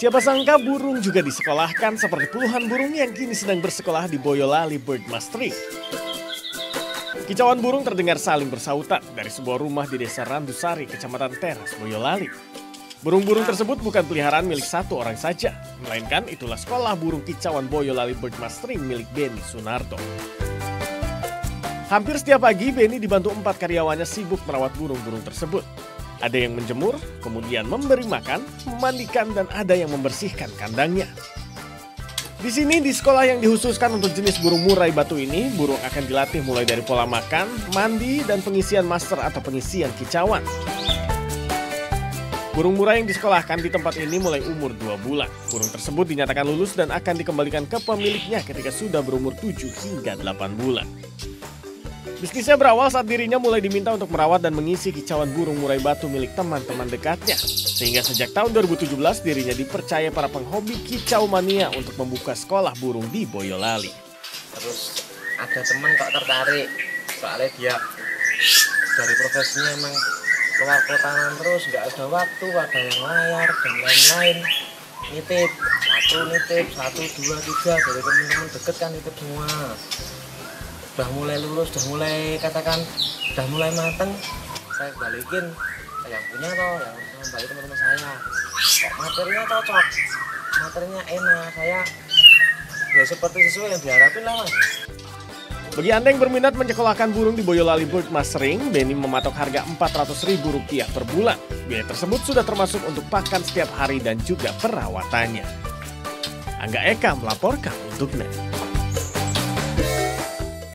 Siapa sangka burung juga disekolahkan seperti puluhan burung yang kini sedang bersekolah di Boyolali Bird Mastering. Kicauan burung terdengar saling bersautan dari sebuah rumah di desa Randusari, kecamatan Teras, Boyolali. Burung-burung tersebut bukan peliharaan milik satu orang saja, melainkan itulah sekolah burung kicauan Boyolali Bird Mastering milik Beni Sunarto. Hampir setiap pagi Beni dibantu 4 karyawannya sibuk merawat burung-burung tersebut. Ada yang menjemur, kemudian memberi makan, memandikan, dan ada yang membersihkan kandangnya. Di sini, di sekolah yang dihususkan untuk jenis burung murai batu ini, burung akan dilatih mulai dari pola makan, mandi, dan pengisian master atau pengisian kicauan. Burung murai yang disekolahkan di tempat ini mulai umur 2 bulan. Burung tersebut dinyatakan lulus dan akan dikembalikan ke pemiliknya ketika sudah berumur 7 hingga 8 bulan. Bisnisnya berawal saat dirinya mulai diminta untuk merawat dan mengisi kicauan burung murai batu milik teman-teman dekatnya. Sehingga sejak tahun 2017 dirinya dipercaya para penghobi kicau mania untuk membuka sekolah burung di Boyolali. Terus ada teman kok tertarik, soalnya dia dari profesinya emang keluar kotaan terus, nggak ada waktu, ada yang layar dan lain-lain. Nitip, nitip, 1, 2, 3, dari teman-teman deket kan nitip semua. Udah mulai lulus, udah mulai katakan, udah mulai mateng, saya balikin yang punya toh, yang balik teman-teman saya. Materinya cocok, materinya enak, saya ya seperti sesuai yang diharapin lah mas. Bagi Anda yang berminat menyekolahkan burung di Boyolali Bird Mastering, Beni mematok harga Rp400.000 per bulan. Biaya tersebut sudah termasuk untuk pakan setiap hari dan juga perawatannya. Angga Eka melaporkan untuk Net.